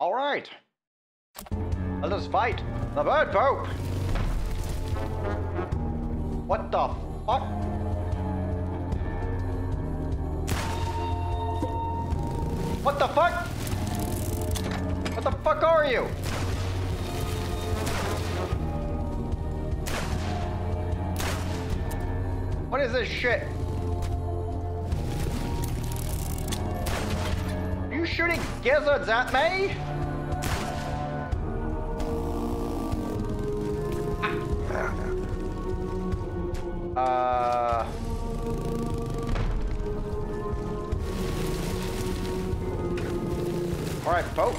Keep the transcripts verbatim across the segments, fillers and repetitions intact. All right. Let us fight the bird folk. What the fuck? What the fuck? What the fuck are you? What is this shit? Are you shooting gizzards at me? Uh... Alright, folks.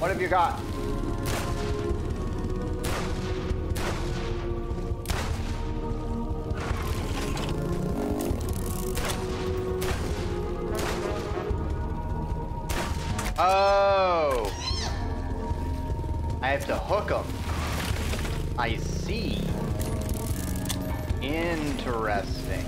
What have you got? Oh! I have to hook them. I see. Interesting.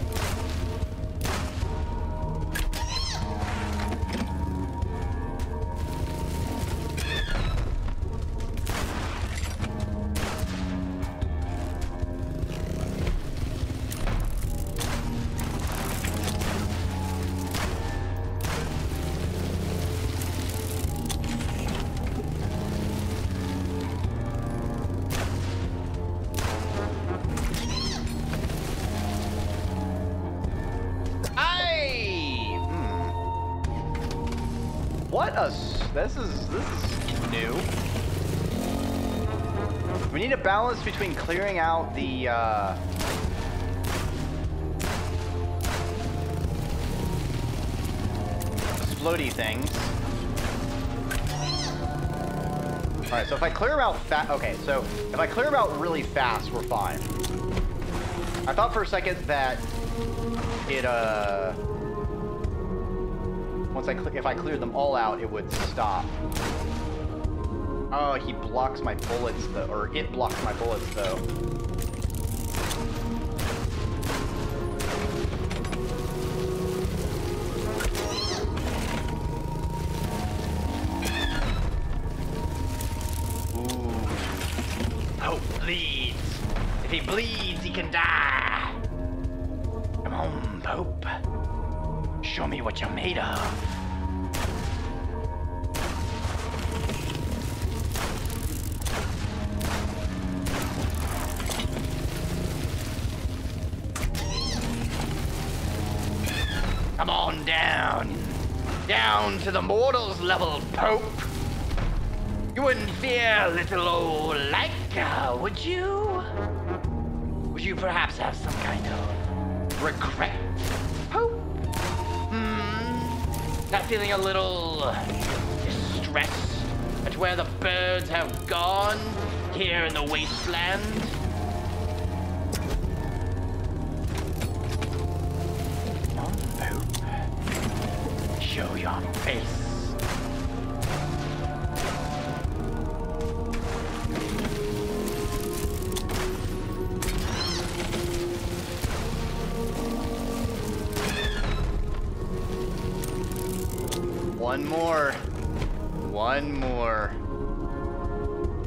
This is, this is new. We need a balance between clearing out the, uh... those floaty things. Alright, so if I clear out fast... Okay, so if I clear out really fast, we're fine. I thought for a second that it, uh... Once I cl- if I cleared them all out, it would stop. Oh, he blocks my bullets, though, or it blocks my bullets, though. Ooh. Hope bleeds. If he bleeds, he can die. Come on, Pope. Show me what you're made of. To the mortals level, Pope. You wouldn't fear little old Laika, would you? Would you perhaps have some kind of regret, Pope? Hmm, not feeling a little distressed at where the birds have gone here in the wasteland? Show your face. One more. One more.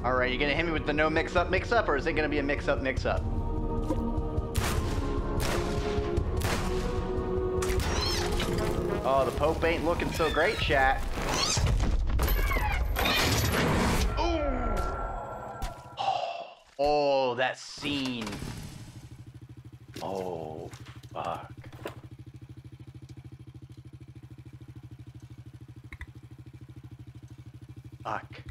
All right, you gonna hit me with the no mix-up mix-up, or is it gonna be a mix-up mix-up? Oh, the Pope ain't looking so great, chat. Oh. Oh, that scene. Oh, fuck. Fuck.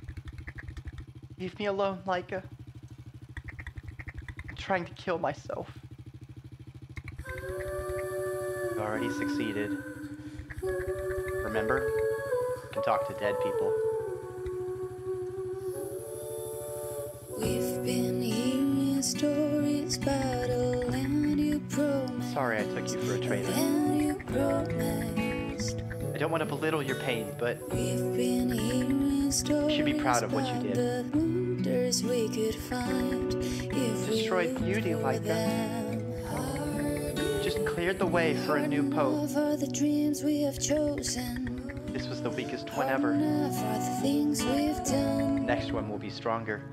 Leave me alone, Laika. I'm trying to kill myself. I've already succeeded. Remember? You can talk to dead people. We've been hearing stories about a land you promised. Sorry I took you for a traitor. I don't want to belittle your pain, but we've been hearing stories you should be proud of what you did. We could find if destroyed beauty like that. Cleared the way for a new Pope. The dreams we have chosen. The This was the weakest one ever. Next one will be stronger.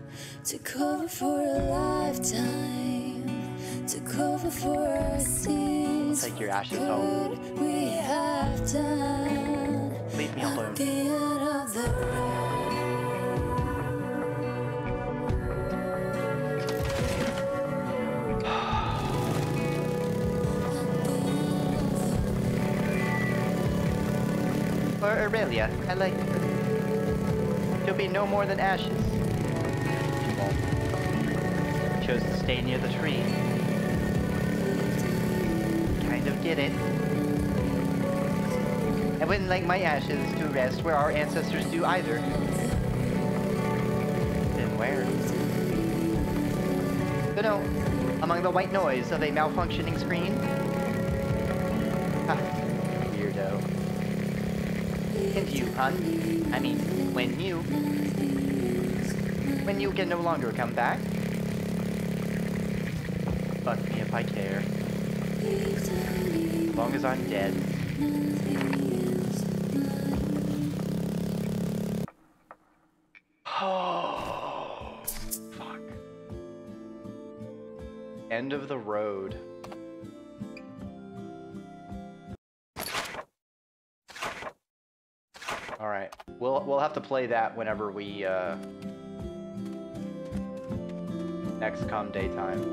To cover for a lifetime, to cover for our sins. Take your ashes home. Leave me alone. Or Aurelia, I like her. She'll be no more than ashes. She chose to stay near the tree. Kind of get it. I wouldn't like my ashes to rest where our ancestors do either. Then where? You know, among the white noise of a malfunctioning screen? Ah. And you, hon. I mean, when you... When you can no longer come back. Fuck me if I care. As long as I'm dead. Oh, fuck. End of the road. We'll, we'll have to play that whenever we, uh, next come daytime.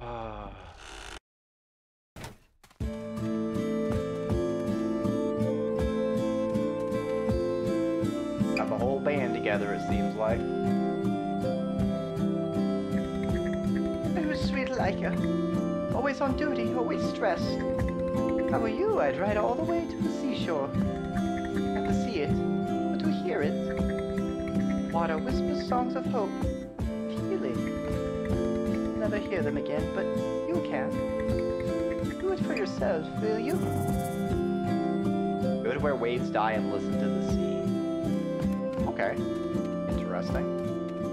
Ah. Uh. It seems like. Oh, sweet Laika. Always on duty, always stressed. If I were you, I'd ride all the way to the seashore. Not to see it, but to hear it. Water whispers songs of hope, healing. Never hear them again, but you can. Do it for yourself, will you? Go to where waves die and listen to the sea. Okay, interesting.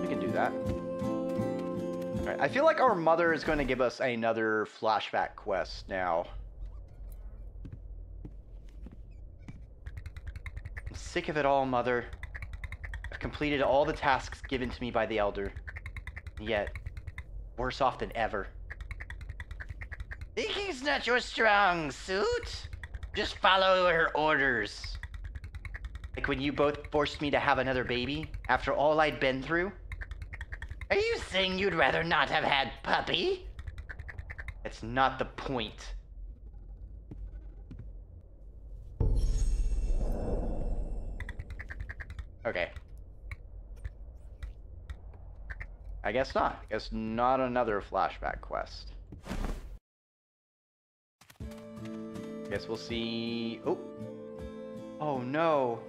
We can do that. All right, I feel like our mother is going to give us another flashback quest now. I'm sick of it all, mother. I've completed all the tasks given to me by the elder. Yet, worse off than ever. Thinking's not your strong suit. Just follow her orders. Like when you both forced me to have another baby, after all I'd been through? Are you saying you'd rather not have had puppy? That's not the point. Okay. I guess not. I guess not another flashback quest. Guess we'll see... Oh! Oh no!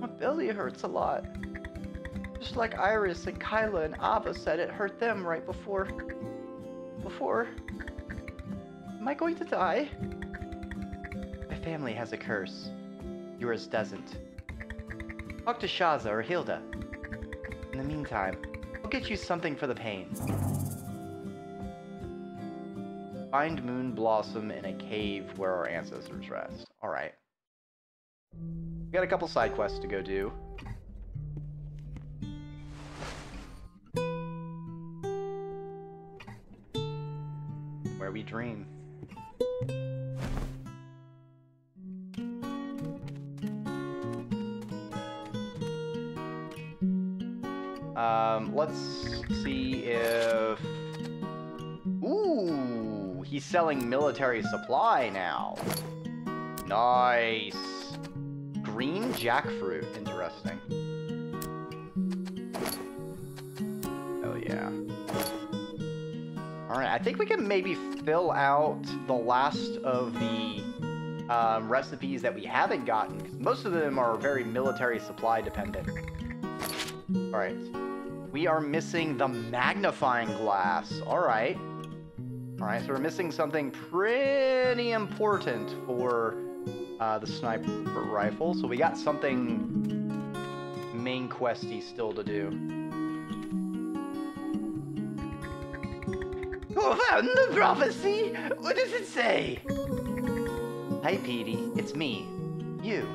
My belly hurts a lot. Just like Iris and Kyla and Ava said it hurt them right before... Before... Am I going to die? My family has a curse. Yours doesn't. Talk to Shaza or Hilda. In the meantime, I'll get you something for the pain. Find Moon Blossom in a cave where our ancestors rest. Alright. We got a couple side quests to go do. Where we dream. Um, let's see if... Ooh, he's selling military supply now. Nice. Green jackfruit, interesting. Oh yeah. All right, I think we can maybe fill out the last of the um, recipes that we haven't gotten, because most of them are very military supply dependent. All right, we are missing the magnifying glass. All right. All right, so we're missing something pretty important for uh, the sniper rifle. So we got something main questy still to do. Oh, found the prophecy! What does it say? Hi, Petey. It's me. You.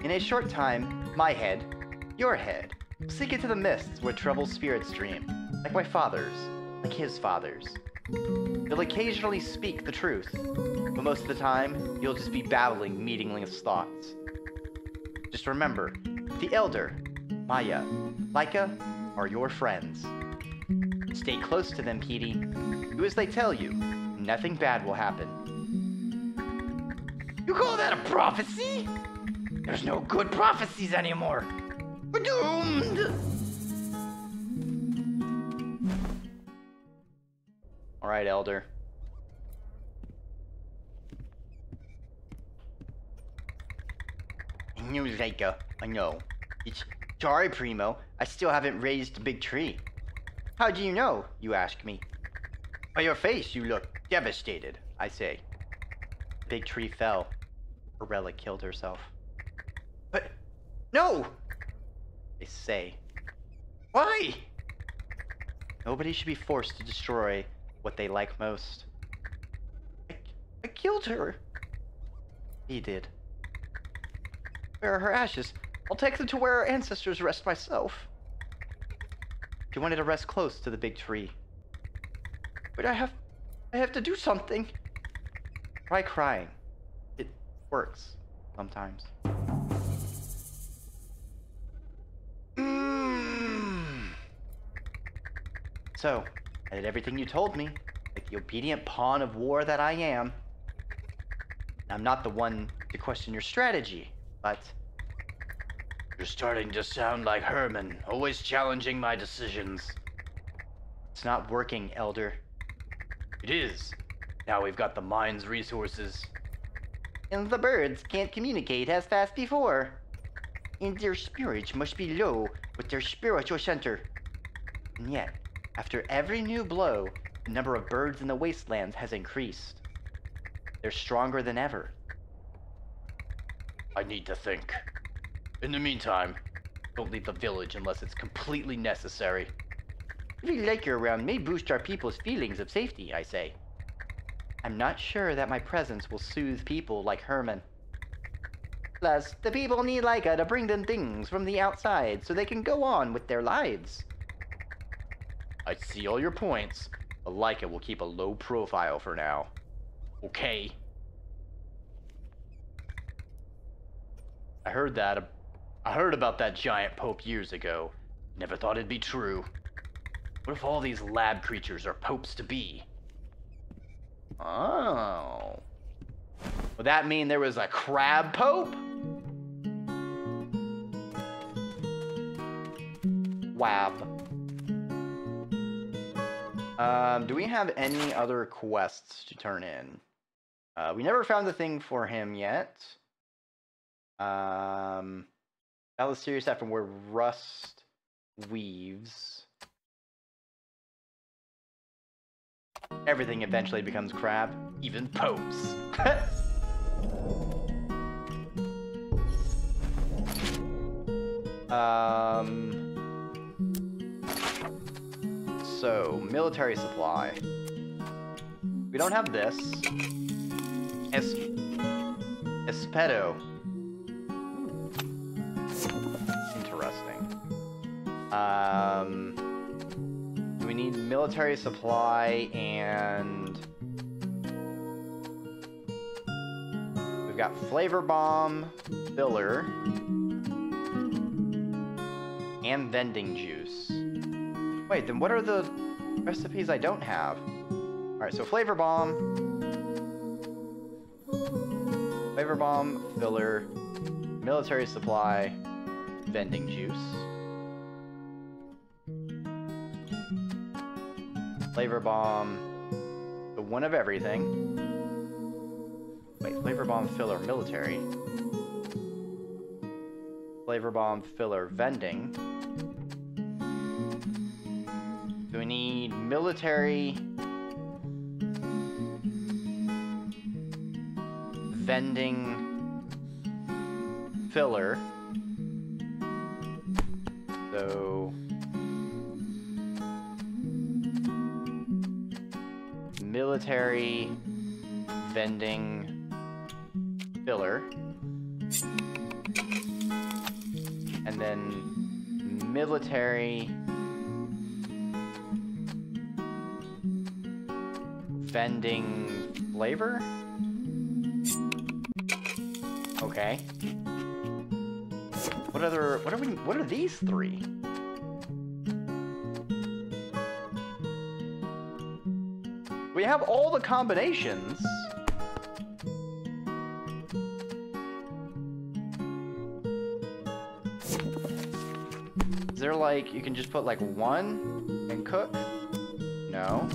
In a short time, my head, your head, will sink into the mists where troubled spirits dream. Like my father's. Like his father's. You'll occasionally speak the truth, but most of the time, you'll just be babbling meaningless thoughts. Just remember, the Elder, Maya, Laika, are your friends. Stay close to them, Petey. Do as they tell you. Nothing bad will happen. You call that a prophecy? There's no good prophecies anymore. We're doomed! Alright, Elder. I knew, Laika. I know. It's sorry, Primo. I still haven't raised a big tree. How do you know? You ask me. By your face, you look devastated, I say. The big tree fell. Aurelia killed herself. But... no! They say. Why? Nobody should be forced to destroy what they like most. I, I killed her. He did. Where are her ashes? I'll take them to where our ancestors rest myself. She wanted to rest close to the big tree. But I have... I have to do something. Try crying. It works. Sometimes. Mm. So... I did everything you told me, like the obedient pawn of war that I am. I'm not the one to question your strategy, but... You're starting to sound like Herman, always challenging my decisions. It's not working, Elder. It is. Now we've got the mine's resources. And the birds can't communicate as fast before. And their spirits must be low with their spiritual center. And yet... after every new blow, the number of birds in the wastelands has increased. They're stronger than ever. I need to think. In the meantime, don't leave the village unless it's completely necessary. Every Laika around may boost our people's feelings of safety, I say. I'm not sure that my presence will soothe people like Herman. Plus, the people need Laika to bring them things from the outside so they can go on with their lives. I see all your points, but Laika will keep a low profile for now. Okay. I heard that. I heard about that giant pope years ago. Never thought it'd be true. What if all these lab creatures are popes to be? Oh. Would that mean there was a crab pope? Wab. Um, do we have any other quests to turn in? Uh, we never found the thing for him yet. Um, that was serious after where rust weaves. Everything eventually becomes crap, even popes. um... So, military supply. We don't have this. Es... Espedo. Interesting. Um... We need military supply and... we've got flavor bomb, filler, and vending juice. Wait, then what are the recipes I don't have? Alright, so flavor bomb. Flavor bomb, filler, military supply, vending juice. Flavor bomb, the one of everything. Wait, flavor bomb, filler, military. Flavor bomb, filler, vending. Need military vending filler. So military vending filler. And then military vending flavor? Okay. What other what are we what are these three? We have all the combinations. Is there like you can just put like one and cook? No.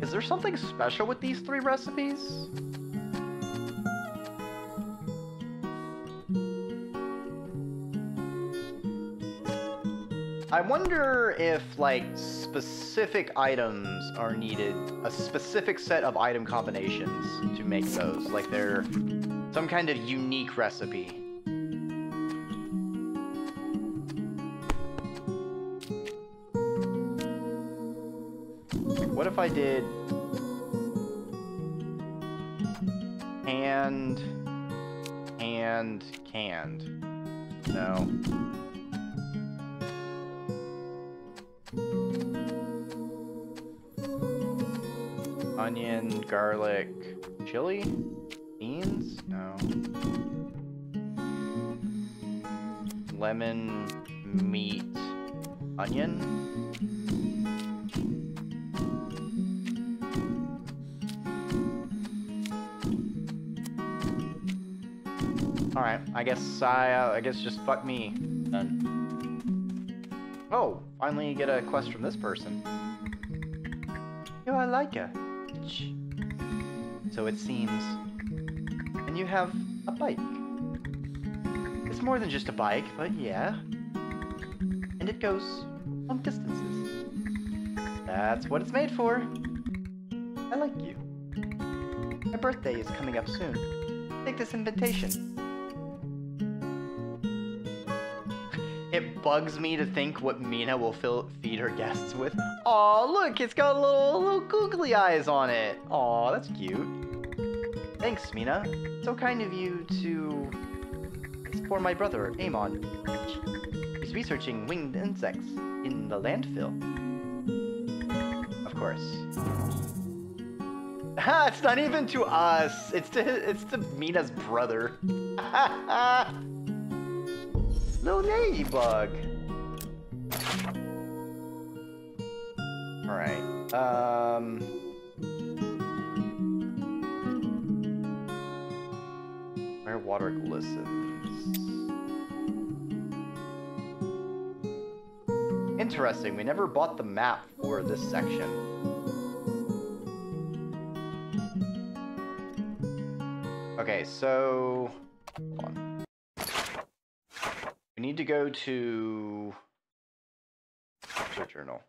Is there something special with these three recipes? I wonder if, like, specific items are needed, a specific set of item combinations to make those. Like, they're some kind of unique recipe. What if I did canned, and canned? No. Onion, garlic, chili? Beans? No. Lemon, meat, onion? Alright, I guess I, uh, I guess just fuck me. Done. Oh, finally get a quest from this person. You are Laika. So it seems. And you have a bike. It's more than just a bike, but yeah. And it goes long distances. That's what it's made for. I like you. My birthday is coming up soon. Take this invitation. It bugs me to think what Mina will fill, feed her guests with. Aw, look, it's got little, little googly eyes on it. Aw, that's cute. Thanks, Mina. So kind of you to... It's for my brother, Amon. He's researching winged insects in the landfill. Of course. Ha, it's not even to us. It's to, it's to Mina's brother. Ha ha! Little ladybug. All right. Um. Where water glistens. Interesting. We never bought the map for this section. Okay. So. Hold on. We need to go to the journal.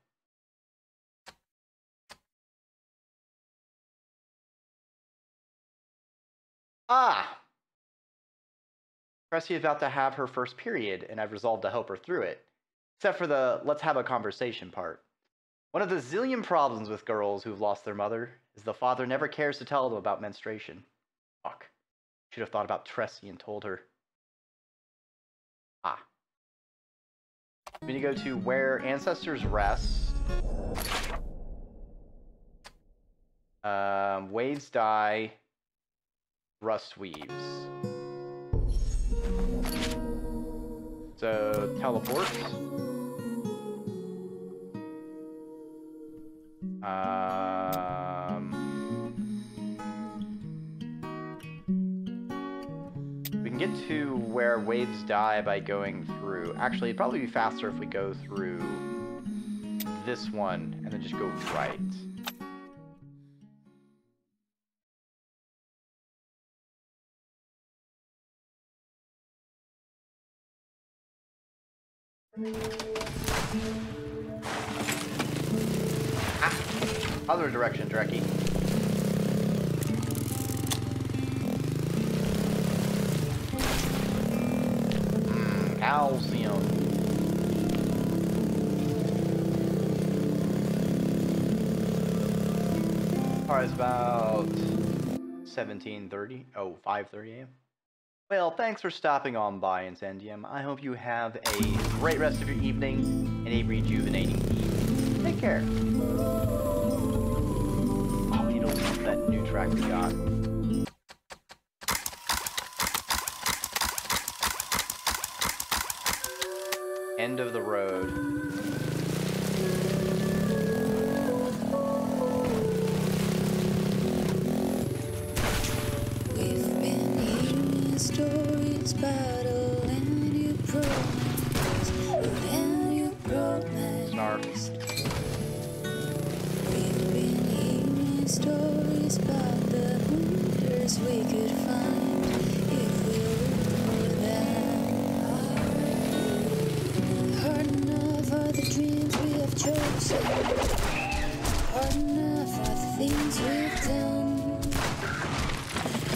Ah! Tressy is about to have her first period, and I've resolved to help her through it. Except for the let's have a conversation part. One of the zillion problems with girls who've lost their mother is the father never cares to tell them about menstruation. Fuck. Should have thought about Tressy and told her. Ah. We need to go to where ancestors rest. Um, waves die. Rust weaves. So, teleport. Um, we can get to where waves die by going through. Actually, it'd probably be faster if we go through this one and then just go right. Ah, other direction, Dreki. calcium. Alright, it's about seventeen thirty. Oh, five thirty a m Well, thanks for stopping on by, Incendium. I hope you have a great rest of your evening and a rejuvenating evening. Take care. Oh, you don't love that new track we got. End of the road. We've been hearing your stories, battle, and your promise, and your promise. Snark. We've been hearing your stories about the wonders we could find if we were there. Hard enough are the dreams we have chosen. Hard enough are the things we've done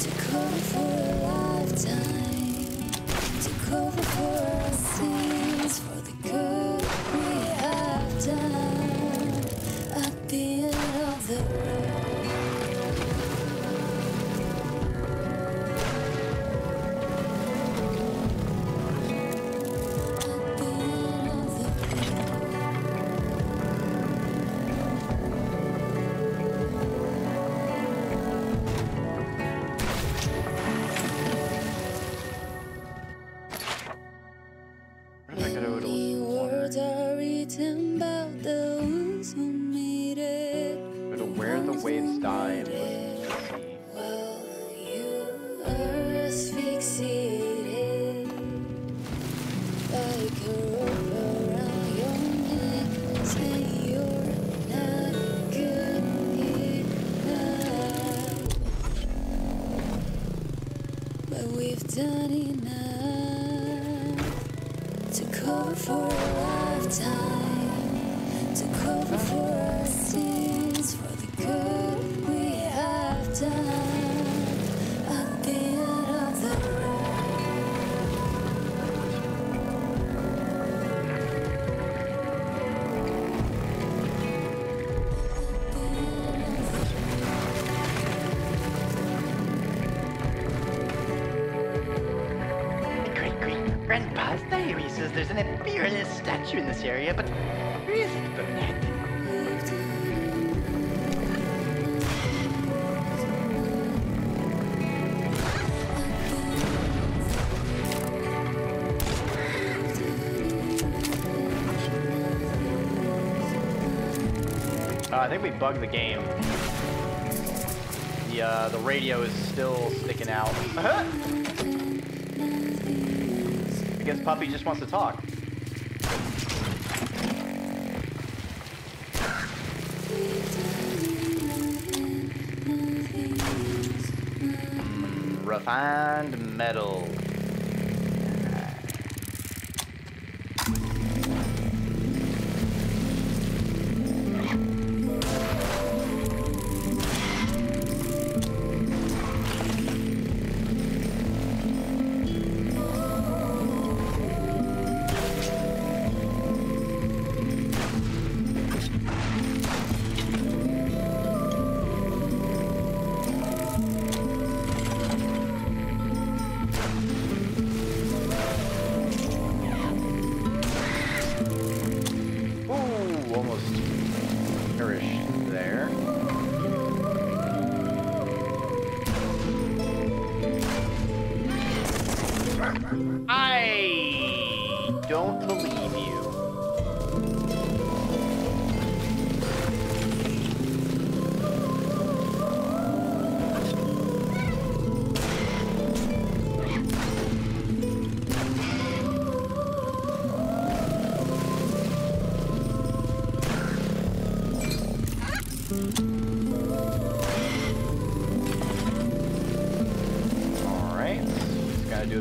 to cover for a lifetime, to cover for our sins, for the good we have done at the end of the in this area, but where is it, Burnett? Uh, I think we bugged the game. The, uh, the radio is still sticking out. Uh-huh. I guess Puppy just wants to talk. Refined metal.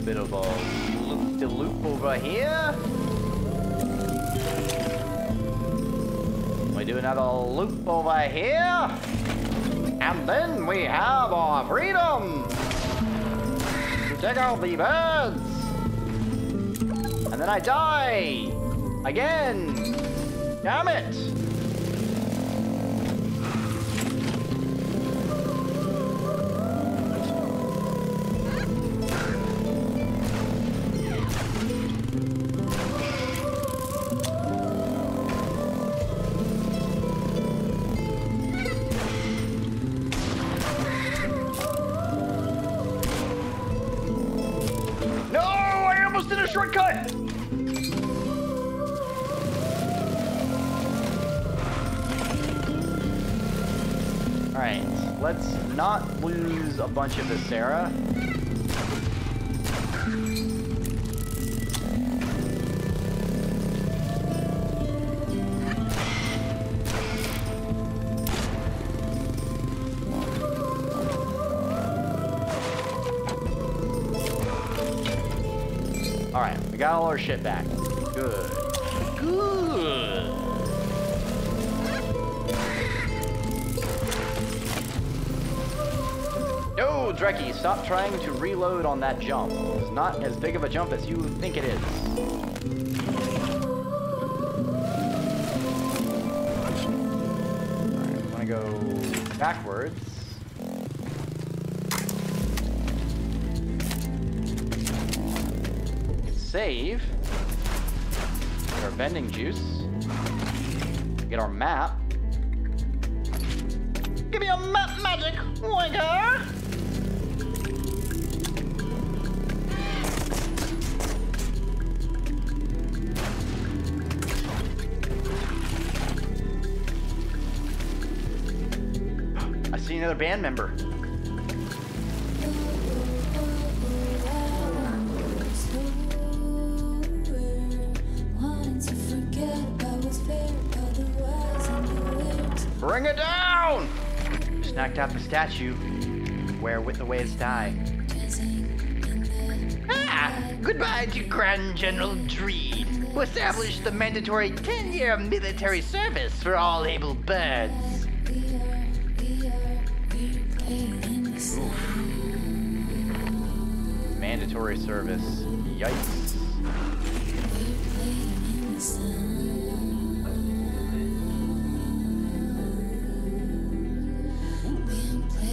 Bit of a loop-de-loop over here. We do another loop over here. And then we have our freedom to take out the birds. And and then I die! Again! Damn it! Let's not lose a bunch of this, Sarah. All right, we got all our shit back. Good. Good. No, Dreki, stop trying to reload on that jump. It's not as big of a jump as you think it is. Alright, I'm gonna go backwards. Save. Get our vending juice. Get our map. Give me a map magic, Winker! Another band member. Bring it down! Just knocked out the statue where with the waves die. Ah! Goodbye to Grand General Dreed, who established the mandatory ten-year military service for all able birds. Mandatory service. Yikes.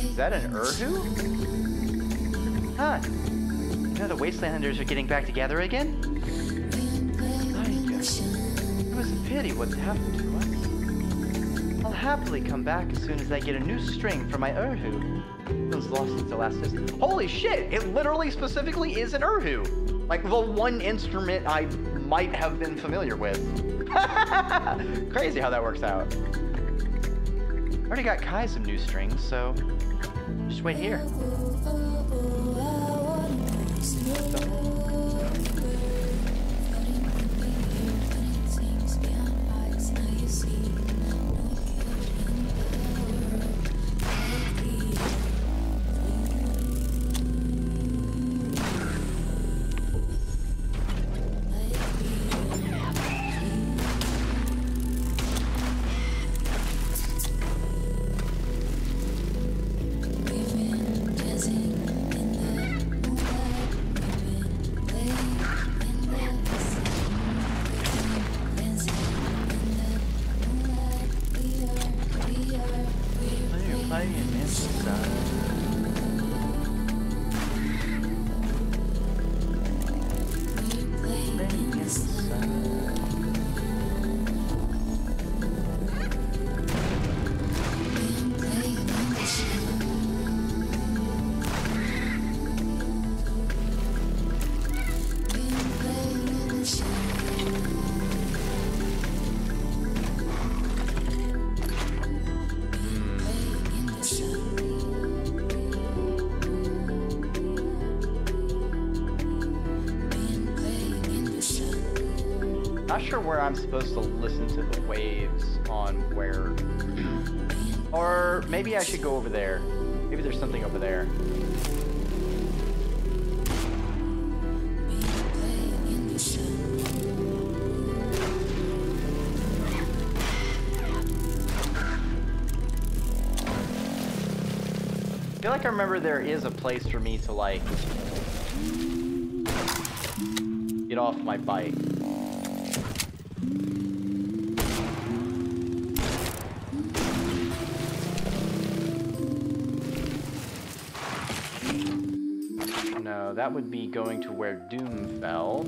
Is that an erhu? Huh. You know the Wastelanders are getting back together again? Laika. It was a pity what happened to us. I'll happily come back as soon as I get a new string for my erhu. Those lost since the last system. Holy shit! It literally specifically is an erhu! Like, the one instrument I might have been familiar with. Crazy how that works out. I already got Kai some new strings, so just wait here. Not sure where I'm supposed to listen to the waves on where. Or maybe I should go over there. Maybe there's something over there. I feel like I remember there is a place for me to like Get off my bike. No, that would be going to where Doom fell.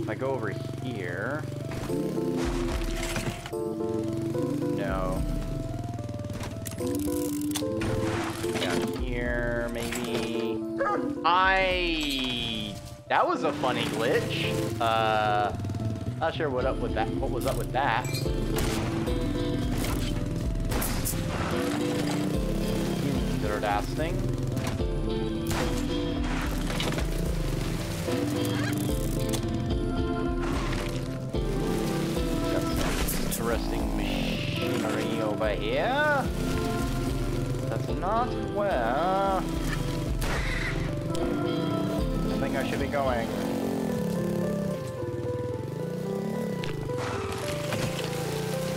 If I go over here... No. Down here, maybe... I... That was a funny glitch. Uh... Not sure what up with that. What was up with that. Third ass thing. Interesting machinery over here. That's not where I think I should be going.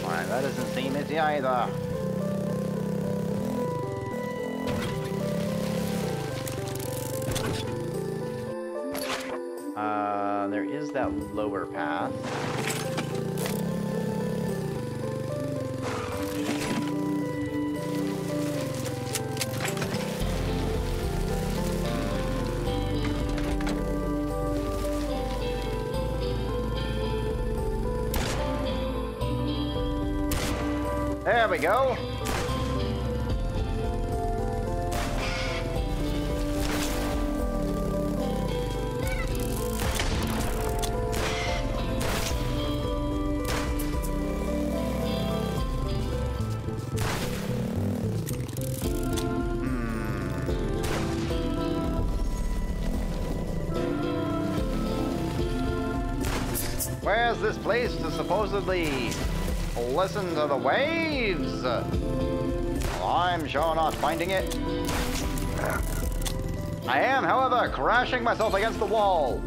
Fine, that doesn't seem easy either. Uh, there is that lower path. There we go. Where's this place to supposedly listen to the waves? I'm sure not finding it. I am, however, crashing myself against the wall.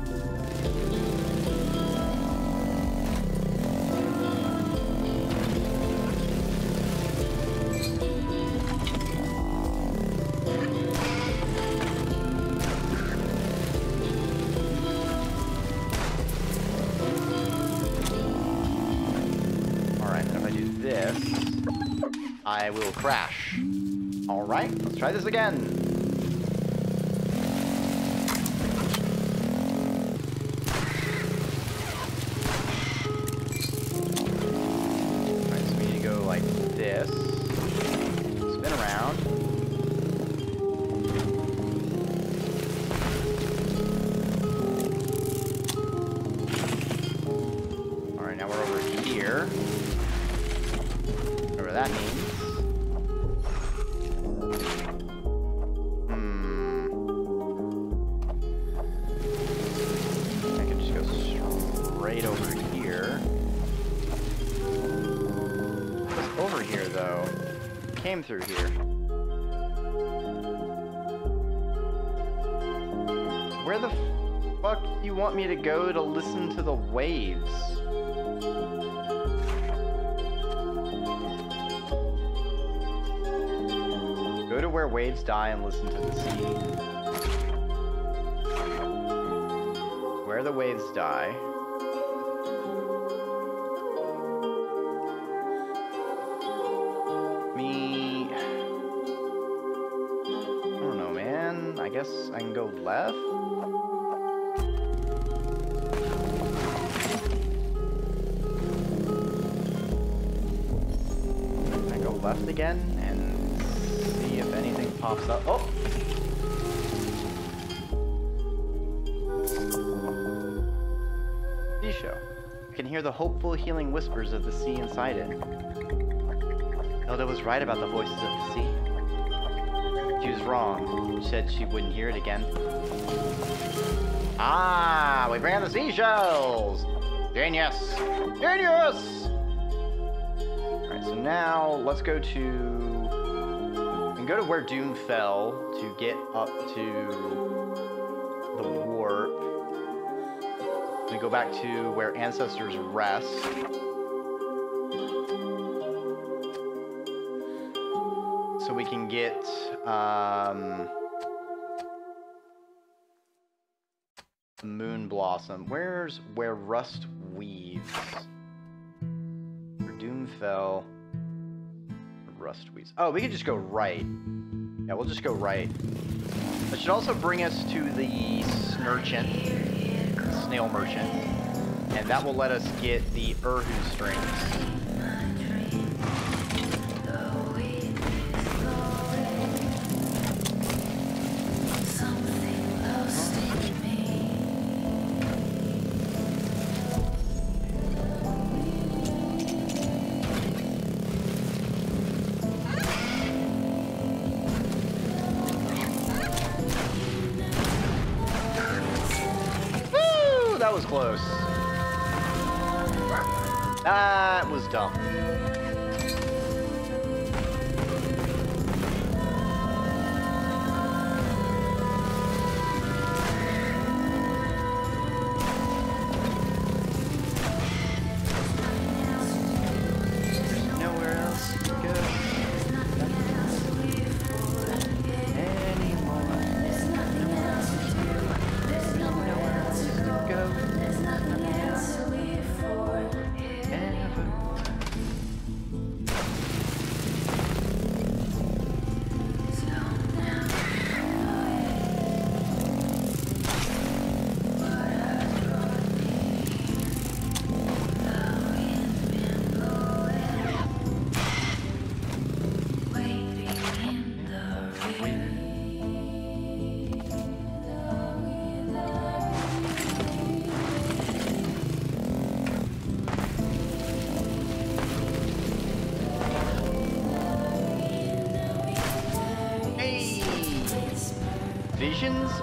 I will crash. All right, let's try this again. All right, so we need to go like this. Spin around. All right, now we're over here. Whatever that means. Through here. Where the fuck do you want me to go to listen to the waves? Go to where waves die and listen to the sea. Where the waves die. I guess I can go left. I go left again and see if anything pops up. Oh! Sea show. I can hear the hopeful, healing whispers of the sea inside it. Hilda was right about the voices of the sea. She was wrong. She said she wouldn't hear it again. Ah, we ran the seashells! Genius! Genius! Alright, so now let's go to... We can go to where Doom fell to get up to the warp. We go back to where ancestors rest. So we can get, um, Moon Blossom. Where's Where Rust Weaves? Where Doom Fell. Rust Weaves. Oh, we can just go right. Yeah, we'll just go right. That should also bring us to the Snurchant, Snail Merchant, and that will let us get the Erhu strings. Close. That was dumb.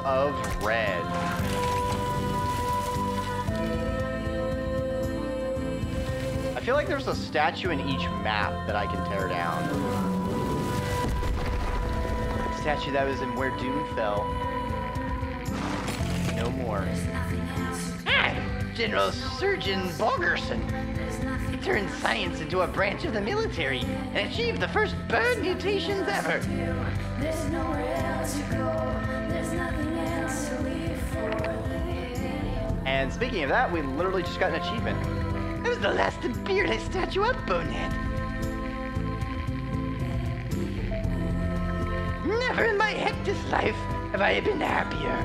Of red. I feel like there's a statue in each map that I can tear down. The statue that was in Where Doom Fell. No more. Ah, General Surgeon Bogerson turned science into a branch of the military and achieved the first bird mutations ever. There's nowhere else to go. And speaking of that, we literally just got an achievement. It was the last bearded statue up, Bonnet. Never in my hectic life have I been happier.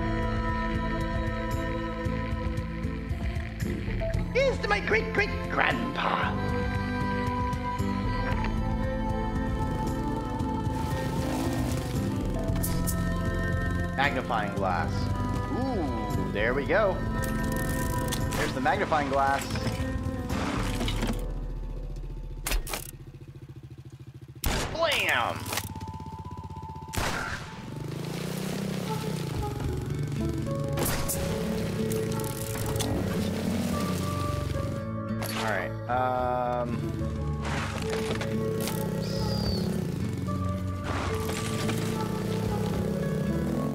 Here's to my great-great-grandpa. Magnifying glass. Ooh, there we go. There's the magnifying glass. Blam! Alright, um...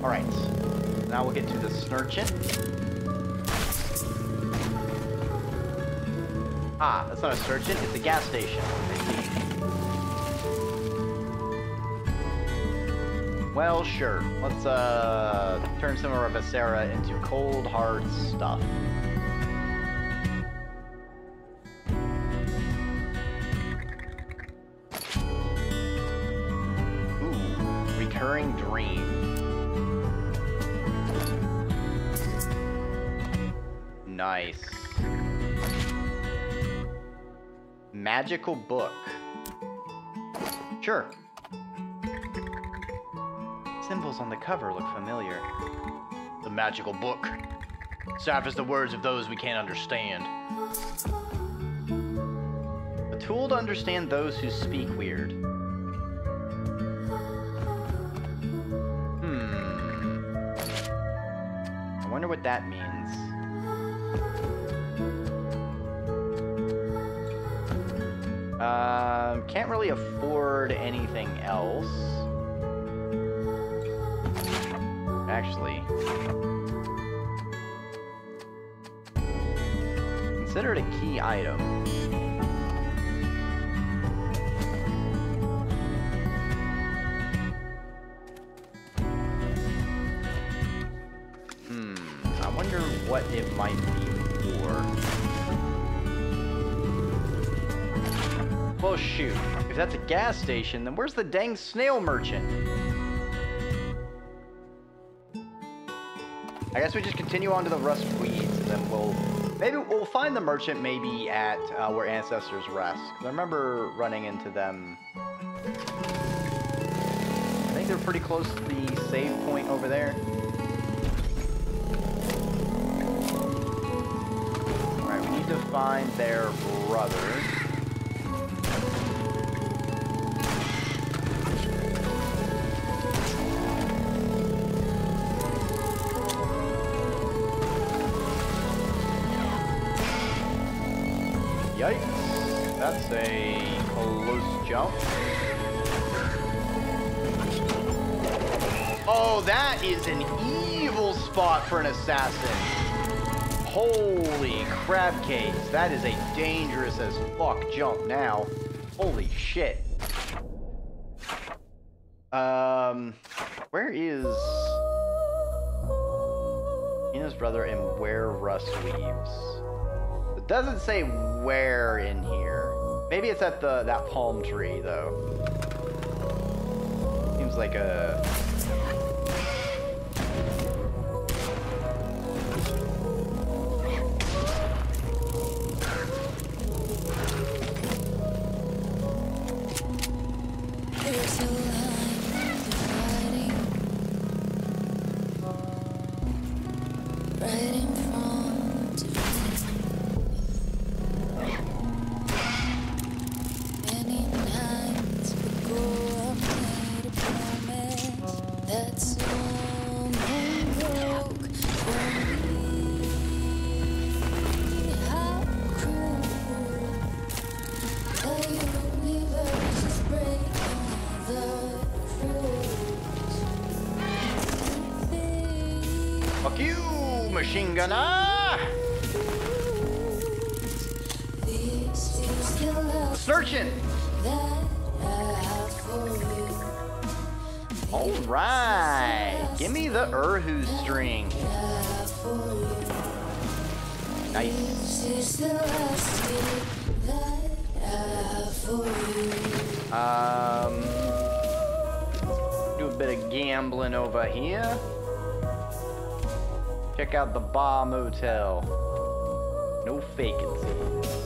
Alright, now we'll get to the Snurchant. Ah, that's not a surgeon, it's a gas station. Well, sure. Let's uh, turn some of our Viscera into cold, hard stuff. Ooh, recurring dream. Nice. Magical book. Sure. Symbols on the cover look familiar. The magical book. Saffice the words of those we can't understand. A tool to understand those who speak weird. Hmm. I wonder what that means. Um, can't really afford anything else. Actually. Consider it a key item. Hmm, I wonder what it might be for. Well, shoot. If that's a gas station, then where's the dang snail merchant? I guess we just continue on to the rust weeds, and then we'll... Maybe we'll find the merchant maybe at uh, where ancestors rest. Because I remember running into them... I think they're pretty close to the save point over there. Alright, we need to find their brother. Yikes, that's a close jump. Oh, that is an evil spot for an assassin. Holy crab cakes, that is a dangerous as fuck jump now. Holy shit. Um, where is Mina's brother and where Rust leaves? Doesn't say where in here. Maybe it's at the that palm tree though. Seems like a... Searching! Alright! Give me the erhu string. Nice. Um, do a bit of gambling over here. Check out the bar motel. No vacancy.